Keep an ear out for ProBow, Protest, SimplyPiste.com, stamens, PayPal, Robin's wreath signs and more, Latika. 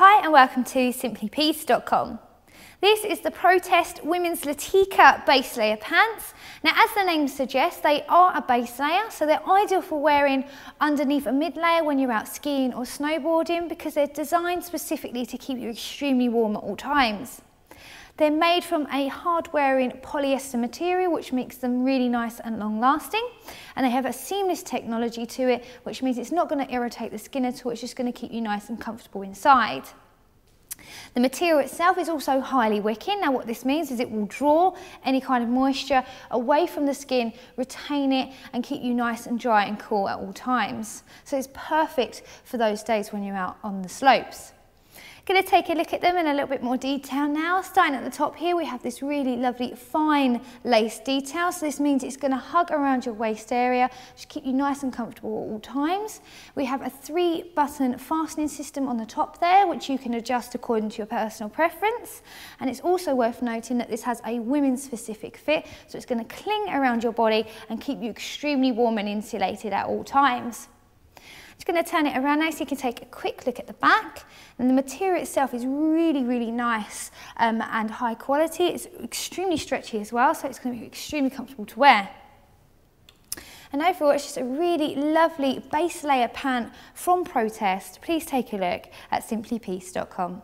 Hi and welcome to SimplyPiste.com. This is the Protest women's Latika base layer pants. Now, as the name suggests, they are a base layer, so they're ideal for wearing underneath a mid layer when you're out skiing or snowboarding because they're designed specifically to keep you extremely warm at all times. They're made from a hard-wearing polyester material, which makes them really nice and long-lasting. And they have a seamless technology to it, which means it's not going to irritate the skin at all. It's just going to keep you nice and comfortable inside. The material itself is also highly wicking. Now, what this means is it will draw any kind of moisture away from the skin, retain it, and keep you nice and dry and cool at all times. So it's perfect for those days when you're out on the slopes. Going to take a look at them in a little bit more detail now. Starting at the top here, we have this really lovely fine lace detail. So this means it's going to hug around your waist area, just keep you nice and comfortable at all times. We have a 3-button fastening system on the top there, which you can adjust according to your personal preference. And it's also worth noting that this has a women's specific fit, so it's going to cling around your body and keep you extremely warm and insulated at all times. Just going to turn it around now so you can take a quick look at the back. And the material itself is really, really nice and high quality. It's extremely stretchy as well, so it's going to be extremely comfortable to wear. And overall, it's just a really lovely base layer pant from Protest. Please take a look at SimplyPiste.com.